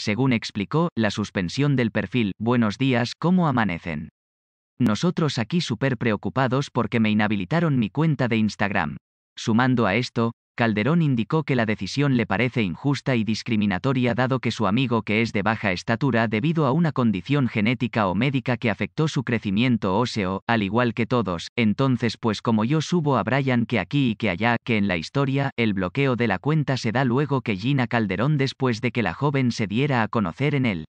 según explicó, la suspensión del perfil. Buenos días, ¿cómo amanecen? Nosotros aquí súper preocupados porque me inhabilitaron mi cuenta de Instagram. Sumando a esto, Calderón indicó que la decisión le parece injusta y discriminatoria dado que su amigo que es de baja estatura debido a una condición genética o médica que afectó su crecimiento óseo, al igual que todos, entonces pues como yo subo a Brian que aquí y que allá, que en la historia, el bloqueo de la cuenta se da luego que Yina Calderón después de que la joven se diera a conocer en él.